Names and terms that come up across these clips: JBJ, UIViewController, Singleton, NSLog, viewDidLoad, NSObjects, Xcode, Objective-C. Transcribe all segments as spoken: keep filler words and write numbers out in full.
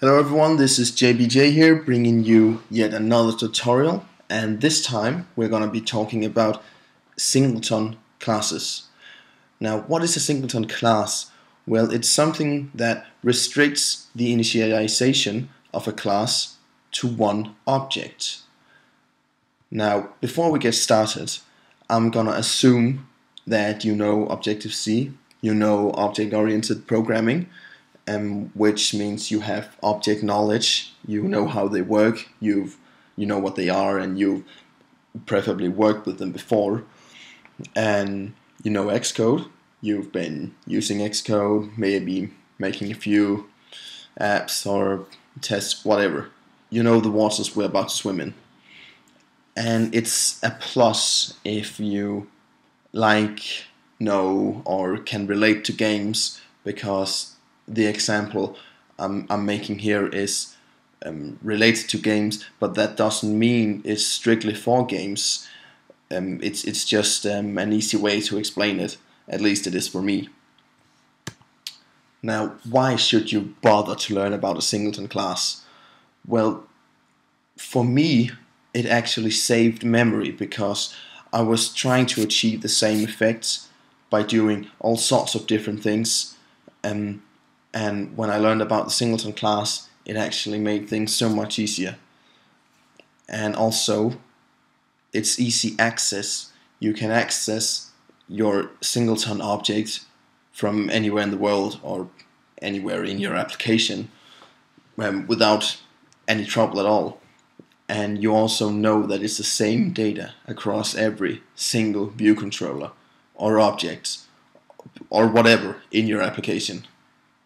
Hello everyone, this is J B J here, bringing you yet another tutorial, and this time we're going to be talking about singleton classes. Now, what is a singleton class? Well, it's something that restricts the initialization of a class to one object. Now, before we get started, I'm going to assume that you know Objective-C, you know object-oriented programming, Um, which means you have object knowledge, you know how they work, you've, you know what they are, and you've preferably worked with them before. And you know Xcode, you've been using Xcode, maybe making a few apps or tests, whatever. You know the waters we're about to swim in. And it's a plus if you like, know, or can relate to games, because the example I'm, I'm making here is um, related to games, but that doesn't mean it's strictly for games. Um, it's, it's just um, an easy way to explain it, at least it is for me. Now, why should you bother to learn about a singleton class? Well, for me, it actually saved memory, because I was trying to achieve the same effects by doing all sorts of different things. Um, And when I learned about the singleton class, it actually made things so much easier. And also, it's easy access. You can access your singleton object from anywhere in the world or anywhere in your application um, without any trouble at all. And you also know that it's the same data across every single view controller or objects or whatever in your application.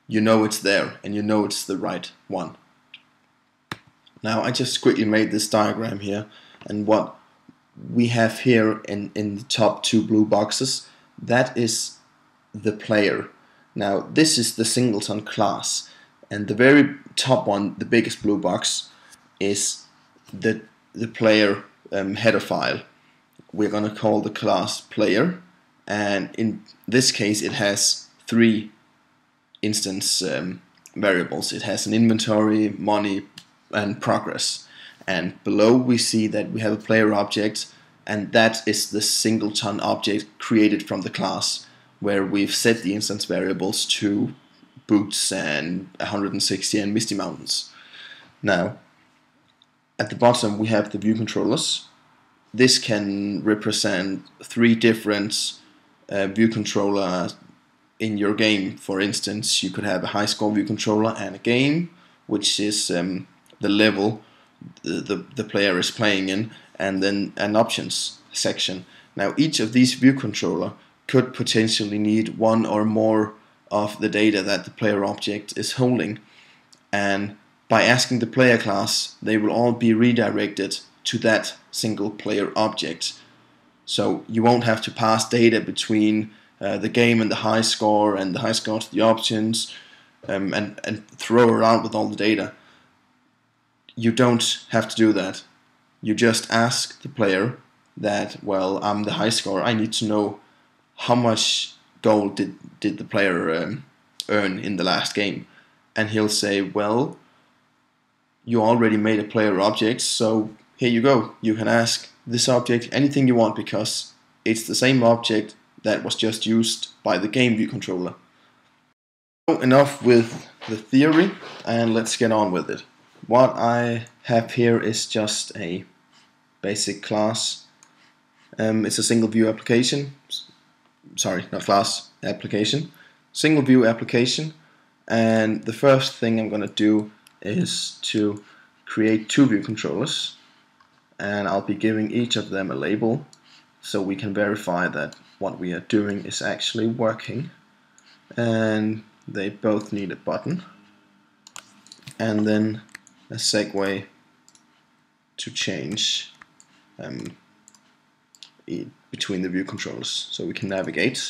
You know it's there, and you know it's the right one. Now, I just quickly made this diagram here, and what we have here in, in the top two blue boxes, that is the player. Now, this is the singleton class, and the very top one, the biggest blue box, is the, the player um, header file. We're going to call the class player, and in this case it has three instance um, variables. It has an inventory, money, and progress. And below we see that we have a player object, and that is the singleton object created from the class, where we've set the instance variables to boots and one hundred sixty and Misty Mountains. Now, at the bottom we have the view controllers. This can represent three different uh, view controller in your game. For instance, you could have a high score view controller and a game, which is um, the level the, the, the player is playing in, and then an options section. Now, each of these view controller could potentially need one or more of the data that the player object is holding, and by asking the player class, they will all be redirected to that single player object. So you won't have to pass data between Uh, the game and the high score, and the high score to the options, um, and, and throw around with all the data. You don't have to do that. You just ask the player that, well, I'm the high score, I need to know how much gold did, did the player um, earn in the last game. And he'll say, well, you already made a player object, so here you go. You can ask this object anything you want, because it's the same object that was just used by the game view controller. So enough with the theory, and let's get on with it. What I have here is just a basic class. Um, it's a single view application. Sorry, not class, application. Single view application. And the first thing I'm going to do is to create two view controllers, and I'll be giving each of them a label, so we can verify that what we are doing is actually working. And they both need a button, and then a segue to change um, between the view controllers, so we can navigate.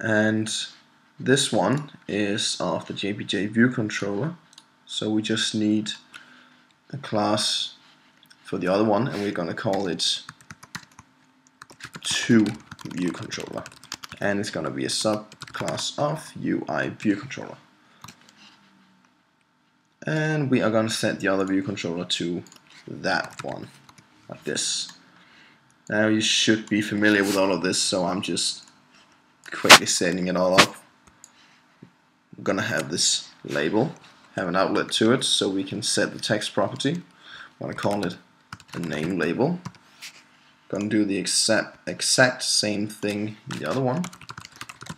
And this one is of the J B J view controller, so we just need a class for the other one, and we're going to call it to view controller, and it's going to be a subclass of U I view controller. and we are going to set the other view controller to that one, like this. Now you should be familiar with all of this, so I'm just quickly setting it all up. I'm going to have this label have an outlet to it, so we can set the text property. I'm going to call it a name label. Going to do the exact, exact same thing in the other one,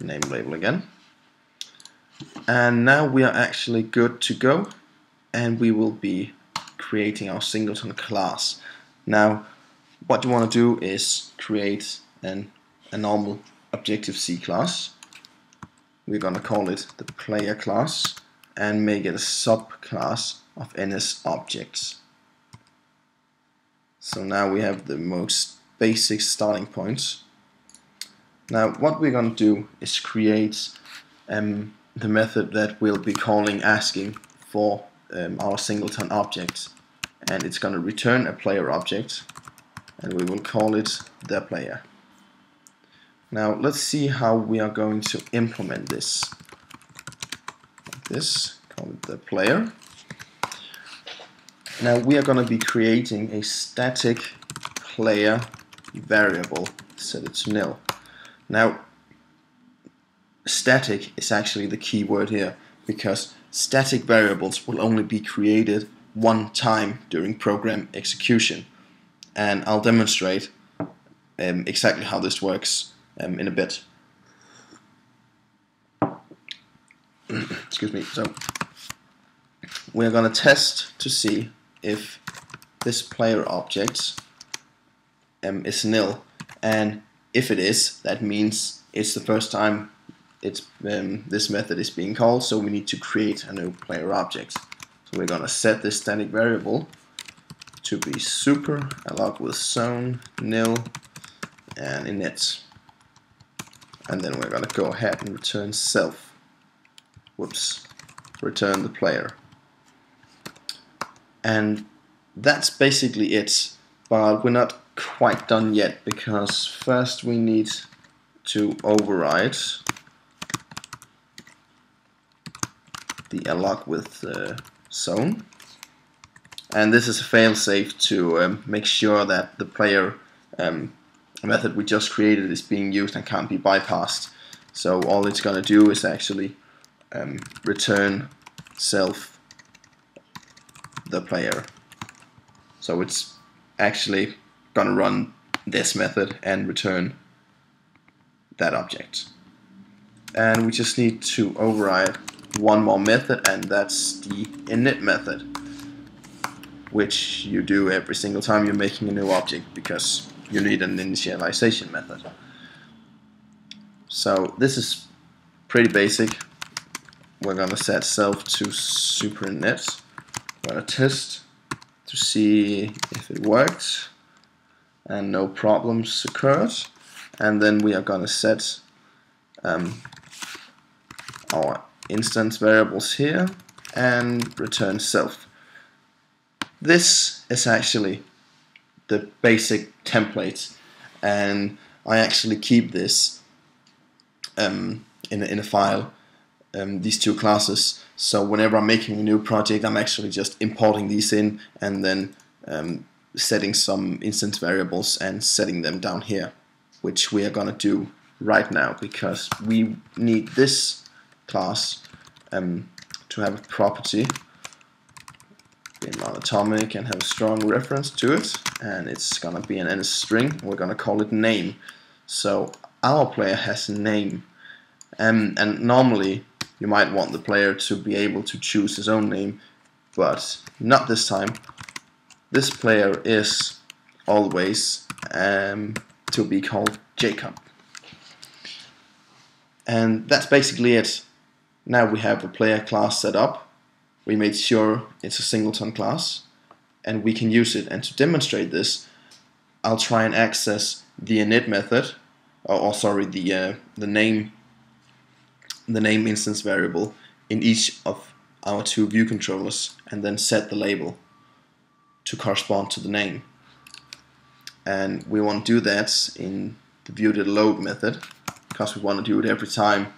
name label again. And now we are actually good to go, and we will be creating our singleton class. Now what you want to do is create an, a normal Objective-C class. We're going to call it the player class and make it a subclass of NSObjects. So now we have the most basic starting points. Now what we're going to do is create um, the method that we'll be calling asking for um, our singleton object, and it's going to return a player object, and we will call it the player. Now let's see how we are going to implement this. Like this, call it the player. Now we are going to be creating a static player variable, set it to nil. Now static is actually the key word here, because static variables will only be created one time during program execution, and I'll demonstrate um, exactly how this works um, in a bit. Excuse me. So we're going to test to see if this player object um, is nil, and if it is, that means it's the first time It's, um, this method is being called, so we need to create a new player object. So we're going to set this static variable to be super, along with zone, nil, and init. And then we're going to go ahead and return self. Whoops, return the player. And that's basically it, but we're not quite done yet, because first we need to override the nslog with uh, zone, and this is a failsafe to um, make sure that the player um, method we just created is being used and can't be bypassed. So all it's going to do is actually um, return self the player. So it's actually going to run this method and return that object. And we just need to override one more method, and that's the init method, which you do every single time you're making a new object, because you need an initialization method. So this is pretty basic. We're going to set self to super init. We're going to test to see if it worked, and no problems occurred. And then we are going to set um, our instance variables here and return self. This is actually the basic template, and I actually keep this um, in, a, in a file, um, these two classes, so whenever I'm making a new project I'm actually just importing these in and then um, setting some instance variables and setting them down here, which we are going to do right now, because we need this class um, to have a property being monatomic and have a strong reference to it, and it's gonna be an N string. We're gonna call it name. So our player has a name, um, and normally you might want the player to be able to choose his own name, but not this time. This player is always um, to be called Jacob, and that's basically it. Now we have a player class set up, we made sure it's a singleton class, and we can use it. And to demonstrate this, I'll try and access the init method, or, or sorry, the uh, the name the name instance variable in each of our two view controllers, and then set the label to correspond to the name. And we won't do that in the viewDidLoad method, because we want to do it every time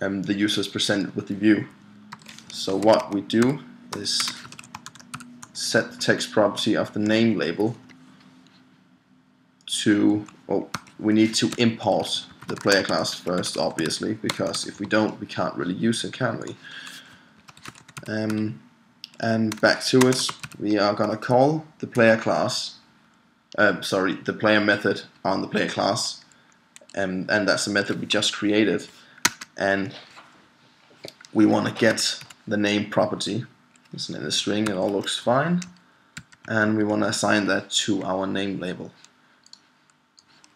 um, the user is presented with the view. So what we do this set text property of the name label to, oh, we need to import the player class first, obviously, because if we don't, we can't really use it, can we? Um, and back to it, we are gonna call the player class, uh, sorry, the player method on the player class, and, and that's the method we just created, and we want to get the name property. It's in a string, it all looks fine, and we want to assign that to our name label.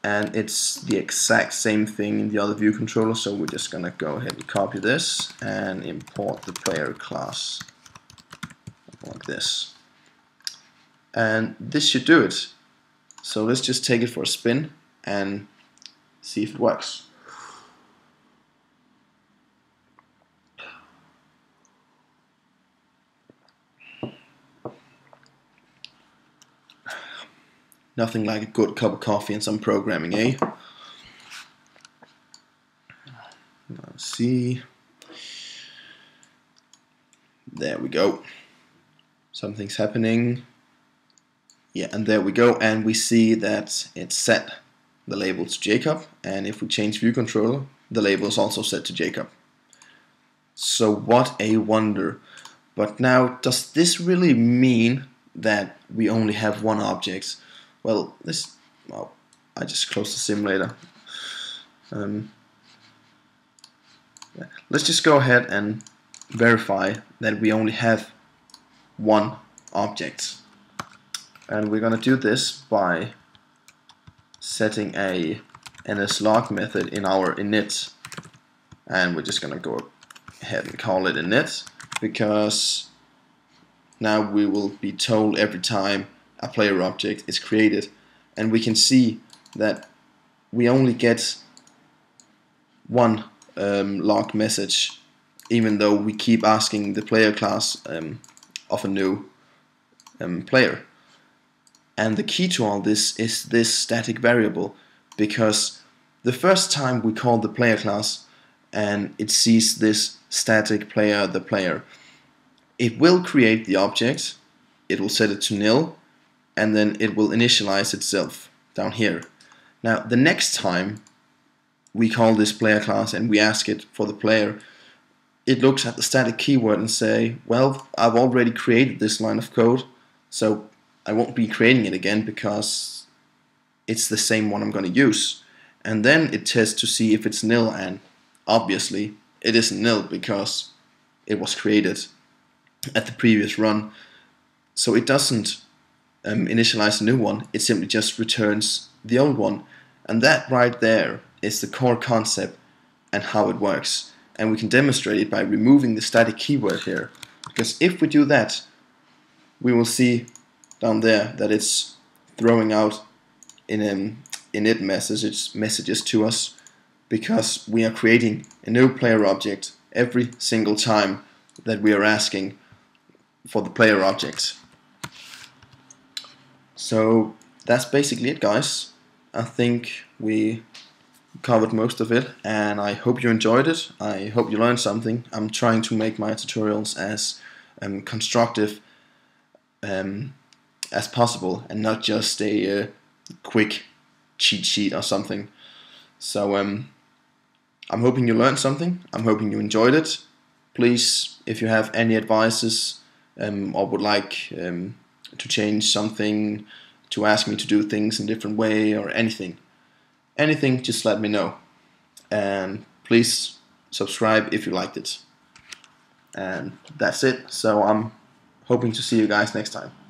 And it's the exact same thing in the other view controller, so we're just gonna go ahead and copy this and import the player class like this. And this should do it. So let's just take it for a spin and see if it works. Nothing like a good cup of coffee and some programming, eh? Let's see. There we go. Something's happening. Yeah, and there we go. And we see that it's set the label to Jacob. And if we change view controller, the label is also set to Jacob. So what a wonder. But now, does this really mean that we only have one object? Well, this, well, I just closed the simulator. Um, let's just go ahead and verify that we only have one object. And we're going to do this by setting a N S log method in our init. And we're just going to go ahead and call it init, because now we will be told every time a player object is created, and we can see that we only get one um, log message, even though we keep asking the player class um, of a new um, player. And the key to all this is this static variable, because the first time we call the player class and it sees this static player, the player, it will create the object, it will set it to nil, and then it will initialize itself down here. Now, the next time we call this player class and we ask it for the player, it looks at the static keyword and say, well, I've already created this line of code, so I won't be creating it again because it's the same one I'm going to use. And then it tests to see if it's nil, and obviously it isn't nil because it was created at the previous run. So it doesn't Um, initialize a new one, it simply just returns the old one. And that right there is the core concept and how it works. And we can demonstrate it by removing the static keyword here, because if we do that, we will see down there that it's throwing out in um, init messages, messages to us, because we are creating a new player object every single time that we are asking for the player object. So that's basically it, guys. I think we covered most of it, and I hope you enjoyed it. I hope you learned something. I'm trying to make my tutorials as um, constructive um, as possible, and not just a uh, quick cheat sheet or something. So um, I'm hoping you learned something. I'm hoping you enjoyed it. Please, if you have any advices um, or would like um, to change something, to ask me to do things in a different way, or anything. Anything, just let me know. And please subscribe if you liked it. And that's it. So I'm hoping to see you guys next time.